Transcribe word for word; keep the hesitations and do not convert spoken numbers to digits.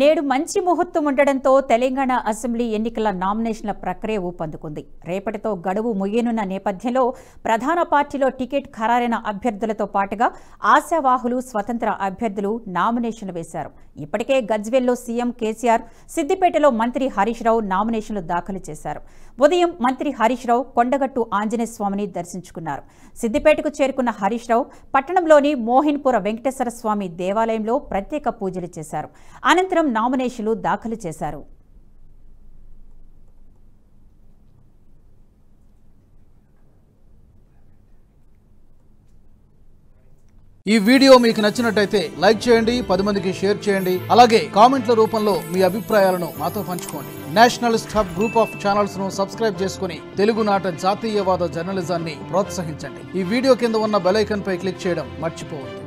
నేడు మంచి ముహూర్తం ఉండడంతో తెలంగాణ అసెంబ్లీ ఎన్నికల నామినేషన్ల ప్రక్రియ ఊపందుకుంది. రేపటితో గడువు ముగియనున్న నేపథ్యంలో ప్రధాన పార్టీలో టికెట్ ఖరారైన అభ్యర్థులతో పాటుగా ఆశావాహులు స్వతంత్ర అభ్యర్థులు నామినేషన్లు వేశారు. ఇప్పటికే గజ్వేల్లో సీఎం కేసీఆర్, సిద్దిపేటలో మంత్రి హరీష్ రావు నామినేషన్లు దాఖలు చేశారు. ఉదయం మంత్రి హరీష్ రావు కొండగట్టు ఆంజనేయ స్వామిని దర్శించుకున్నారు. సిద్దిపేటకు చేరుకున్న హరీష్ రావు పట్టణంలోని మోహిన్పుర వెంకటేశ్వర స్వామి దేవాలయంలో ప్రత్యేక పూజలు చేశారు. అనంతరం నామినేషన్లు దాఖలు చేశారు. ఈ వీడియో మీకు నచ్చినట్టయితే లైక్ చేయండి, పది మందికి షేర్ చేయండి. అలాగే కామెంట్ల రూపంలో మీ అభిప్రాయాలను మాతో పంచుకోండి. National staff group of channels ను సబ్స్క్రైబ్ చేసుకుని తెలుగునాట జాతీయవాద జర్నలిజాన్ని ప్రోత్సహించండి. ఈ వీడియో కింద ఉన్న బెల్ ఐకాన్ పై క్లిక్ చేయడం మర్చిపోవద్దు.